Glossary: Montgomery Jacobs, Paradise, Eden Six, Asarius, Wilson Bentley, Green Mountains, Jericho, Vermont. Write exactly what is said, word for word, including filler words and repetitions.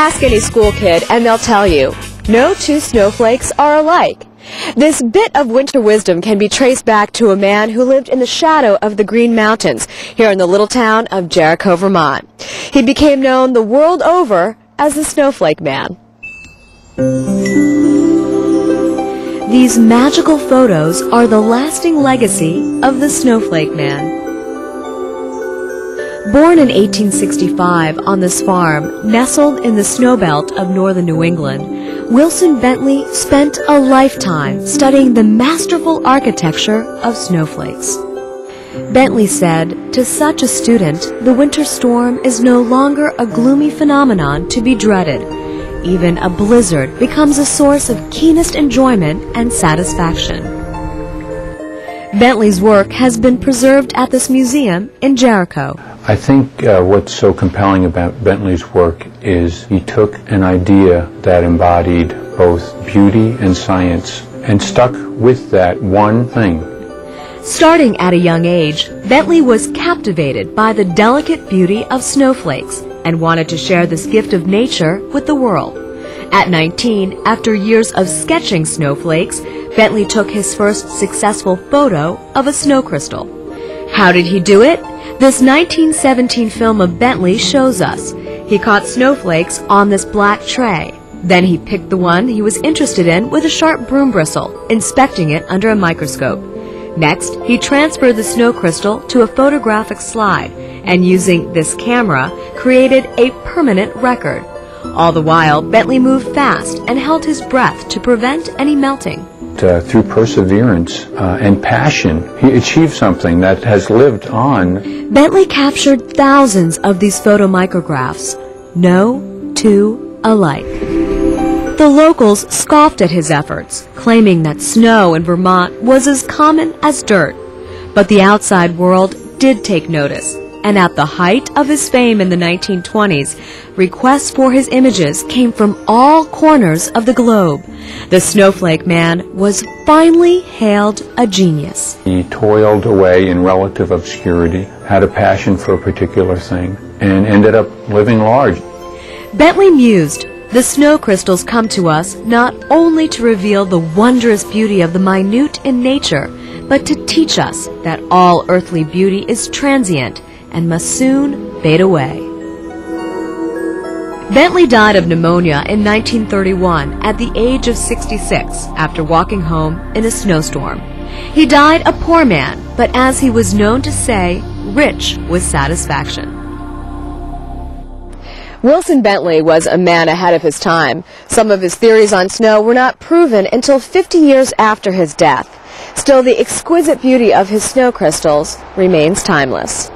Ask any school kid and they'll tell you, no two snowflakes are alike. This bit of winter wisdom can be traced back to a man who lived in the shadow of the Green Mountains here in the little town of Jericho, Vermont. He became known the world over as the Snowflake Man. These magical photos are the lasting legacy of the Snowflake Man. Born in eighteen sixty-five on this farm, nestled in the snowbelt of northern New England, Wilson Bentley spent a lifetime studying the masterful architecture of snowflakes. Bentley said, to such a student, the winter storm is no longer a gloomy phenomenon to be dreaded. Even a blizzard becomes a source of keenest enjoyment and satisfaction. Bentley's work has been preserved at this museum in Jericho. I think uh, what's so compelling about Bentley's work is he took an idea that embodied both beauty and science and stuck with that one thing. Starting at a young age, Bentley was captivated by the delicate beauty of snowflakes and wanted to share this gift of nature with the world. At nineteen, after years of sketching snowflakes, Bentley took his first successful photo of a snow crystal. How did he do it? This nineteen seventeen film of Bentley shows us. He caught snowflakes on this black tray. Then he picked the one he was interested in with a sharp broom bristle, inspecting it under a microscope. Next, he transferred the snow crystal to a photographic slide and, using this camera, created a permanent record. All the while, Bentley moved fast and held his breath to prevent any melting. Uh, through perseverance uh, and passion, he achieved something that has lived on. Bentley captured thousands of these photomicrographs, no two alike. The locals scoffed at his efforts, claiming that snow in Vermont was as common as dirt. But the outside world did take notice, and at the height of his fame in the nineteen twenties, requests for his images came from all corners of the globe. The Snowflake Man was finally hailed a genius. He toiled away in relative obscurity, had a passion for a particular thing, and ended up living large. Bentley mused, the snow crystals come to us not only to reveal the wondrous beauty of the minute in nature, but to teach us that all earthly beauty is transient and must soon fade away. Bentley died of pneumonia in nineteen thirty-one at the age of sixty-six after walking home in a snowstorm. He died a poor man, but as he was known to say, rich with satisfaction. Wilson Bentley was a man ahead of his time. Some of his theories on snow were not proven until fifty years after his death. Still, the exquisite beauty of his snow crystals remains timeless.